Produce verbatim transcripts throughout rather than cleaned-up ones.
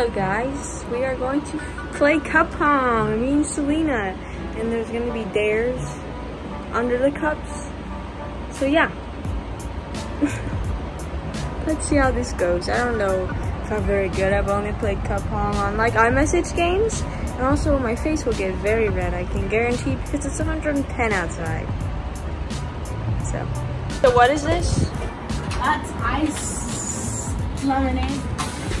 Hello guys, we are going to play Cupong, me and Selena, and there's going to be dares under the cups, so yeah. Let's see how this goes. I don't know if I'm very good. I've only played Cupong on like iMessage games, and also my face will get very red, I can guarantee, because it's one hundred ten outside. So, so what is this? That's ice lemonade.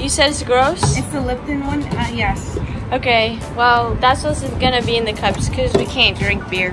You said it's gross? It's the Lipton one, uh, yes. Okay, well, that's what's gonna be in the cups because we can't drink beer.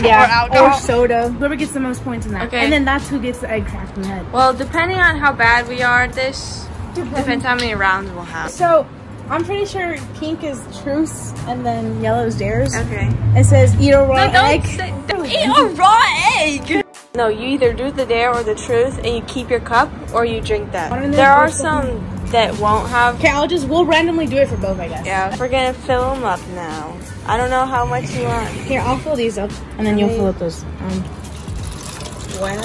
Yeah, or alcohol. Or soda. Whoever gets the most points in that. Okay. And then that's who gets the egg cracked in the head. Well, depending on how bad we are at this, depends. depends how many rounds we'll have. So, I'm pretty sure pink is truce and then yellow is dares. Okay. It says eat a raw no, egg. Don't say, don't eat a raw egg! No, you either do the dare or the truth, and you keep your cup, or you drink that. There are some that won't have. Okay, I'll just, we'll randomly do it for both, I guess. Yeah, we're gonna fill them up now. I don't know how much you want. Here, I'll fill these up, and then you'll fill up those. Um, wow.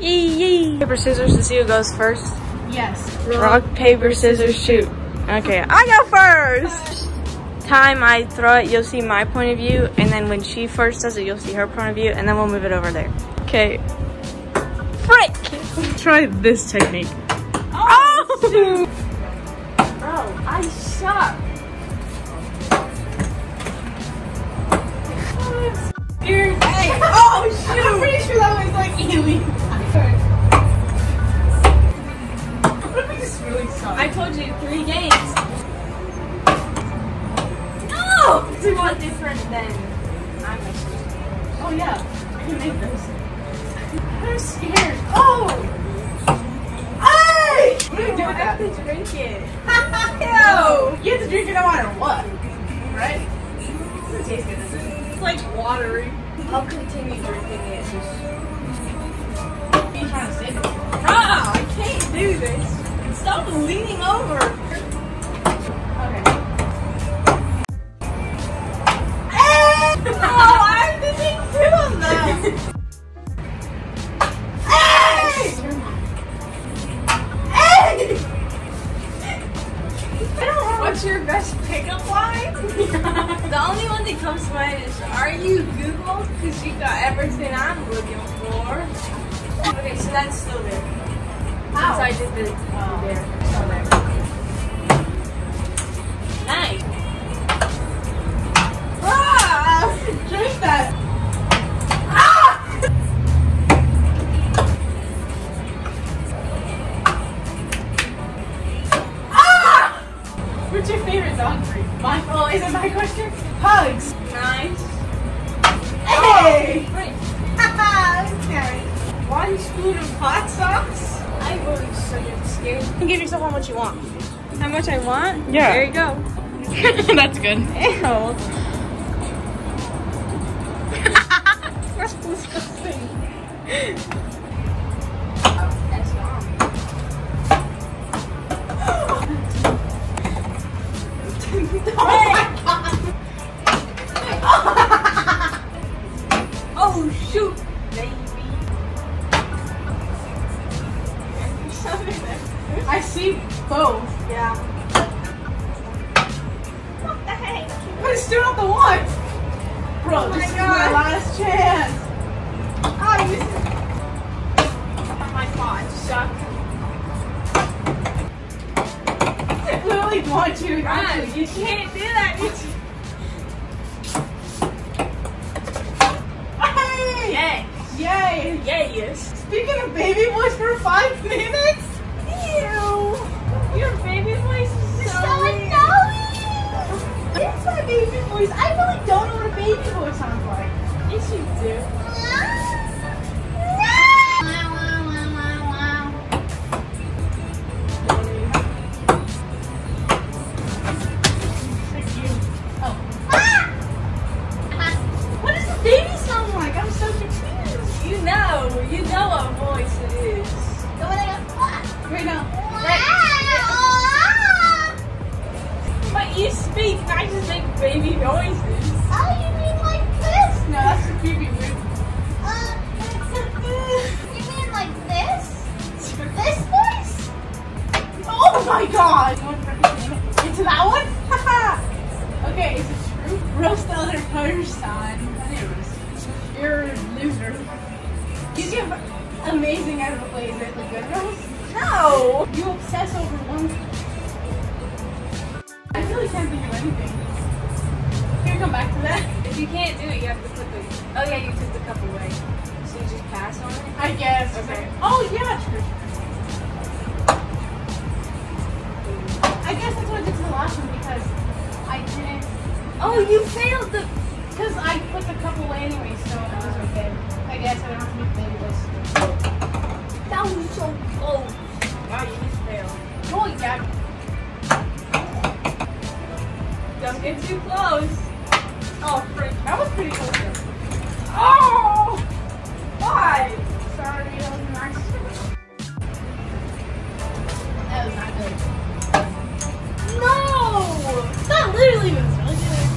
Yee yee. Paper, scissors to see who goes first? Yes. Rock, paper, scissors, shoot. Okay, I go first! Time I throw it, you'll see my point of view, and then when she first does it, you'll see her point of view, and then we'll move it over there. Okay. Frick! Try this technique. Oh! Oh, oh I suck. Hey. Oh, shoot! I'm pretty sure that was like illegal. What if we just really suck? I told you, three games. We want different than I'm Oh yeah, I can make those. I'm scared. Oh! Hey! What do you do with that? You have to drink it. No! You have to drink it no matter what. Right? It doesn't taste good, does it? It's like watery. I'll continue drinking it. What are you trying to say? Ah! I can't do this. Stop leaning over. What's your best pickup line? The only one that comes to mind is, are you Google? Because you got everything I'm looking for. Okay, so that's still there. How? Since I did the oh, there. Oh, there. Nice. Ah! I should drink that. What's your favorite dog treat? My, well, is it my question? Hugs. Nice. Hey! Haha, oh, okay. Why is food and hot sauce? I always so get scared. You can give yourself how much you want. How much I want? Yeah. There you go. That's good. Ew. That's disgusting. Oh, that's wrong. Oh my God. Oh shoot, baby. I see both. Yeah. What the heck? But it's still not the one. Bro, oh this my is God. My last chance. Oh, this is not my fault. I just suck. I really want you to run. You can't do that. Hey! Yay! Yay! Yay, yes. Speaking of baby voice for five minutes? Ew! Your baby voice is so annoying! It's my baby voice. I really don't know what a baby voice sounds like. Yes, you do. Yeah. Baby noises. Oh, you mean like this? No, that's a creepy move. Uh, you mean like this? This voice? Oh my You give amazing out of ways at The Good Girls? No! You obsess over one. I really can't think of anything. Can we come back to that? If you can't do it, you have to put the. Oh, yeah, you took the cup away. So you just pass on it? I guess. Okay. Oh, yeah, true. I guess that's what I did to the last one because I didn't. Oh, you failed the. Because I put the cup away anyway, so it was okay. I guess I don't have to make baby this. That was so close. Wow, you just failed. Oh, yeah. Don't get too close. Oh, frick. That was pretty close. Though. Oh! Why? Sorry, that was an accident. That was not good. No! That literally was really good.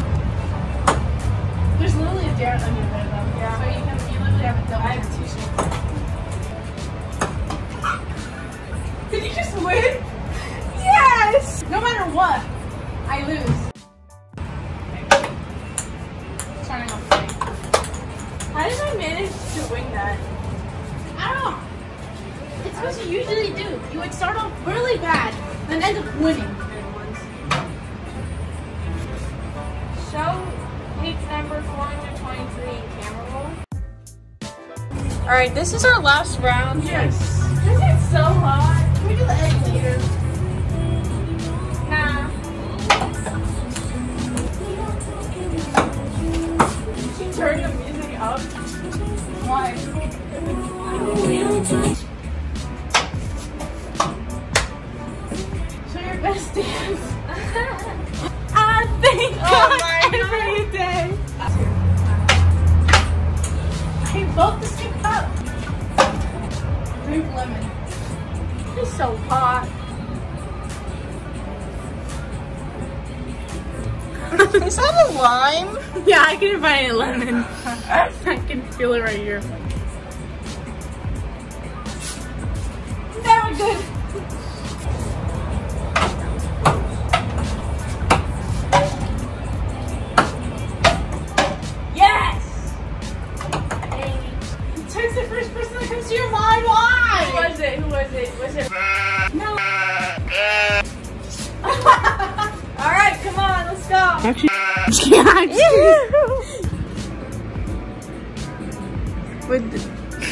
There's literally a Jared onion there though. Yeah. So you can you literally have a double. I have a t-shirt. Did you just win? Yes! No matter what, I lose. Okay. Turning off the thing. How did I manage to win that? I don't know. It's what you usually do. You would start off really bad, then end up winning. So number four hundred twenty-three camera roll. Alright, this is our last round. Yes. This is so hot. Can we do the egg later? Nah. She turned the music up. Why? Show your best dance. I think oh my every day. I love the scoop cup. Drink lemon. It's so hot. Is that a lime? Yeah, I can find a lemon. I can feel it right here. Never good. With the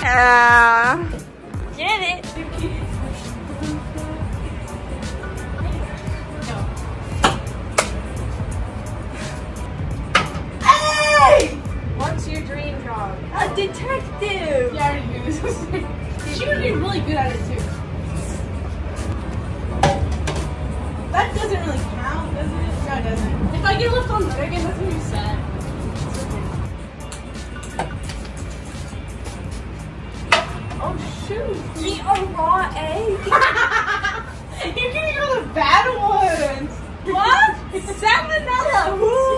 uh, get it. No. Hey! What's your dream job? A detective! Yeah, I already knew this was it. She would be really good at it too. That doesn't really count, does it? No, it doesn't. If I get left on that again, that's gonna be sad. Shoot. Eat a raw egg? You're getting all the bad ones! What? Salmonella! Woo!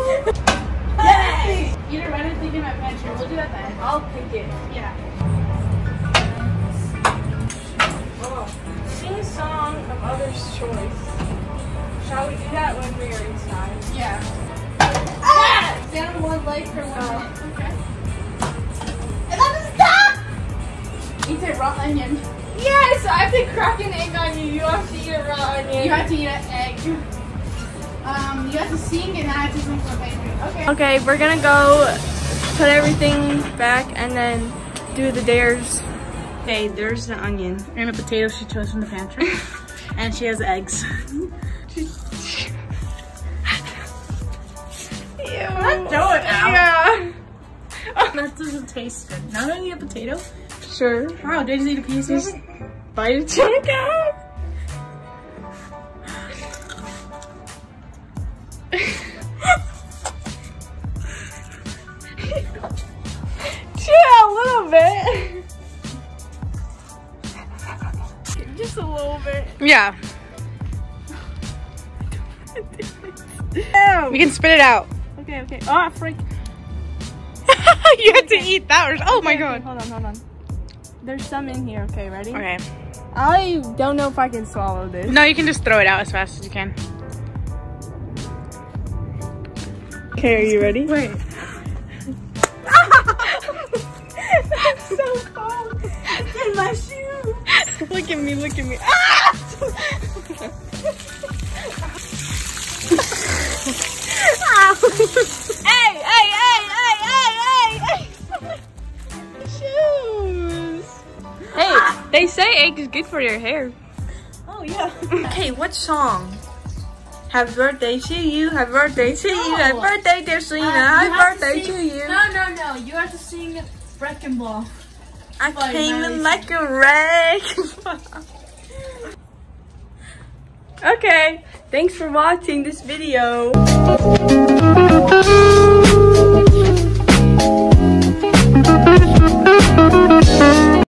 Yes! Either run and think in my pantry. We'll do that then. I'll pick it. Yeah. Oh. Sing a song of others' choice. Shall we do that when we are inside? Yeah. Ah! Stand on one leg for one minute. Oh. Okay. And that doesn't stop! Eat a raw onion. Yes, I have to crack an egg on you. You have to eat a raw onion. You have to eat an egg. Um, you have to sing and I have to sing for baby. Okay. Okay, we're gonna go put everything back and then do the dares. Okay, there's the onion. And a potato she chose from the pantry. And she has eggs. Ew. Let's throw it out. Yeah. That doesn't taste good. Now that I eat a potato. Sure. Wow, did you eat a piece? Just bite it. Check out. Yeah, a little bit. Just a little bit. Yeah. We can spit it out. Okay, okay. Oh, freak. You had okay. to eat that. Or oh okay, my god. Okay, hold on, hold on. There's some in here. Okay, ready? Okay. I don't know if I can swallow this. No, you can just throw it out as fast as you can. Okay, are you ready? Wait. That's so fun. Look at me, look at me. Ah! Hey, hey, hey, hey, hey, hey, hey! Shoes! Hey, they say egg is good for your hair. Oh, yeah. Okay, what song? Happy birthday to you, happy birthday to no. you, happy birthday dear Selena, um, happy birthday to, sing... to you. No, no, no, you have to sing Wrecking Ball. I Bye, came in like a wreck. Okay, thanks for watching this video.